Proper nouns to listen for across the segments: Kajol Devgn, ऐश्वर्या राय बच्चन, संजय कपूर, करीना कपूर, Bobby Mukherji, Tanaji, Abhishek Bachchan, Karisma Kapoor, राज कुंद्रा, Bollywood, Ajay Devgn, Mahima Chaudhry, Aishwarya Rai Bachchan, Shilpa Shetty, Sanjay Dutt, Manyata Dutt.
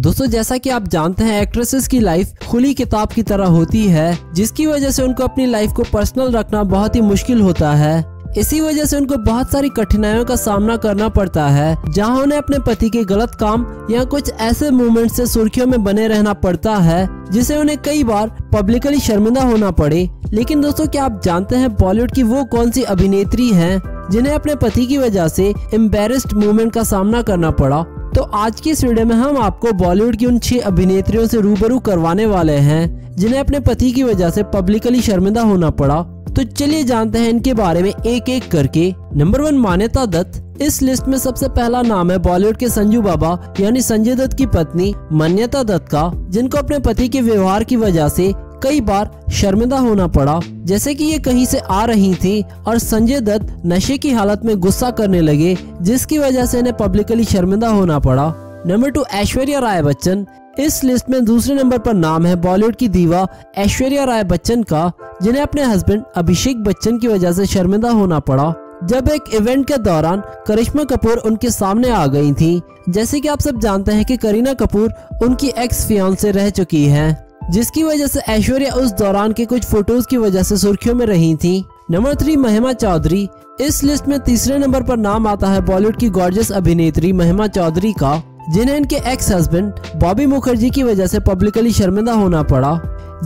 दोस्तों जैसा कि आप जानते हैं एक्ट्रेसेस की लाइफ खुली किताब की तरह होती है, जिसकी वजह से उनको अपनी लाइफ को पर्सनल रखना बहुत ही मुश्किल होता है। इसी वजह से उनको बहुत सारी कठिनाइयों का सामना करना पड़ता है, जहां उन्हें अपने पति के गलत काम या कुछ ऐसे मूवमेंट से सुर्खियों में बने रहना पड़ता है जिसे उन्हें कई बार पब्लिकली शर्मिंदा होना पड़े। लेकिन दोस्तों क्या आप जानते हैं बॉलीवुड की वो कौन सी अभिनेत्री हैं जिन्हें अपने पति की वजह से एम्बैरेस्ड मूवमेंट का सामना करना पड़ा? तो आज की इस वीडियो में हम आपको बॉलीवुड की उन 6 अभिनेत्रियों से रूबरू करवाने वाले हैं जिन्हें अपने पति की वजह से पब्लिकली शर्मिंदा होना पड़ा। तो चलिए जानते हैं इनके बारे में एक एक करके। नंबर 1 मान्यता दत्त। इस लिस्ट में सबसे पहला नाम है बॉलीवुड के संजू बाबा यानी संजय दत्त की पत्नी मान्यता दत्त का, जिनको अपने पति के व्यवहार की वजह से कई बार शर्मिंदा होना पड़ा। जैसे कि ये कहीं से आ रही थी और संजय दत्त नशे की हालत में गुस्सा करने लगे, जिसकी वजह से इन्हें पब्लिकली शर्मिंदा होना पड़ा। नंबर 2 ऐश्वर्या राय बच्चन। इस लिस्ट में दूसरे नंबर पर नाम है बॉलीवुड की दीवा ऐश्वर्या राय बच्चन का, जिन्हें अपने हस्बैंड अभिषेक बच्चन की वजह से शर्मिंदा होना पड़ा जब एक इवेंट के दौरान करिश्मा कपूर उनके सामने आ गई थी। जैसे कि आप सब जानते हैं कि करीना कपूर उनकी एक्स फियांसे रह चुकी हैं, जिसकी वजह से ऐश्वर्या उस दौरान के कुछ फोटोज की वजह से सुर्खियों में रही थी। नंबर 3 महिमा चौधरी। इस लिस्ट में तीसरे नंबर पर नाम आता है बॉलीवुड की गॉर्जियस अभिनेत्री महिमा चौधरी का, जिन्हें इनके एक्स हस्बैंड बॉबी मुखर्जी की वजह से पब्लिकली शर्मिंदा होना पड़ा,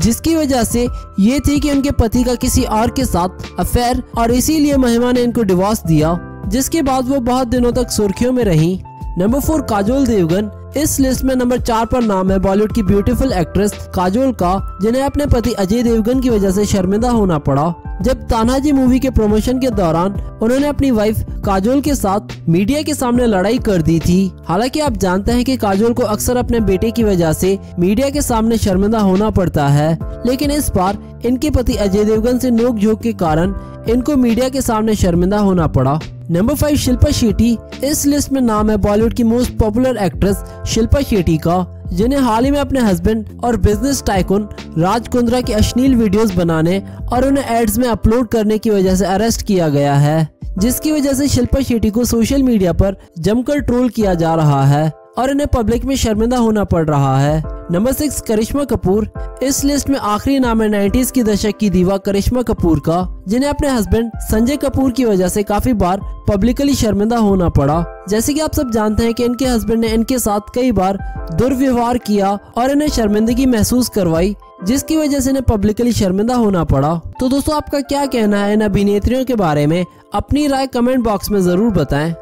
जिसकी वजह से ये थी कि उनके पति का किसी और के साथ अफेयर और इसीलिए महिमा ने इनको डिवोर्स दिया, जिसके बाद वो बहुत दिनों तक सुर्खियों में रही। नंबर 4 काजोल देवगन। इस लिस्ट में नंबर 4 पर नाम है बॉलीवुड की ब्यूटीफुल एक्ट्रेस काजोल का, जिन्हें अपने पति अजय देवगन की वजह से शर्मिंदा होना पड़ा जब तानाजी मूवी के प्रमोशन के दौरान उन्होंने अपनी वाइफ काजोल के साथ मीडिया के सामने लड़ाई कर दी थी। हालांकि आप जानते हैं कि काजोल को अक्सर अपने बेटे की वजह से मीडिया के सामने शर्मिंदा होना पड़ता है, लेकिन इस बार इनके पति अजय देवगन से नोकझोंक के कारण इनको मीडिया के सामने शर्मिंदा होना पड़ा। नंबर 5 शिल्पा शेट्टी। इस लिस्ट में नाम है बॉलीवुड की most popular actress Shilpa Shetty का, जिन्हें हाल ही में अपने हस्बैंड और बिजनेस टाइकून राज कुंद्रा की अश्लील वीडियोस बनाने और उन्हें एड्स में अपलोड करने की वजह से अरेस्ट किया गया है, जिसकी वजह से शिल्पा शेट्टी को सोशल मीडिया पर जमकर ट्रोल किया जा रहा है और इन्हें पब्लिक में शर्मिंदा होना पड़ रहा है। नंबर 6 करिश्मा कपूर। इस लिस्ट में आखिरी नाम है 90s की दशक की दीवा करिश्मा कपूर का, जिन्हें अपने हस्बैंड संजय कपूर की वजह से काफी बार पब्लिकली शर्मिंदा होना पड़ा। जैसे कि आप सब जानते हैं कि इनके हस्बैंड ने इनके साथ कई बार दुर्व्यवहार किया और इन्हें शर्मिंदगी महसूस करवाई, जिसकी वजह से इन्हें पब्लिकली शर्मिंदा होना पड़ा। तो दोस्तों आपका क्या कहना है इन अभिनेत्रियों के बारे में? अपनी राय कमेंट बॉक्स में जरूर बताएं।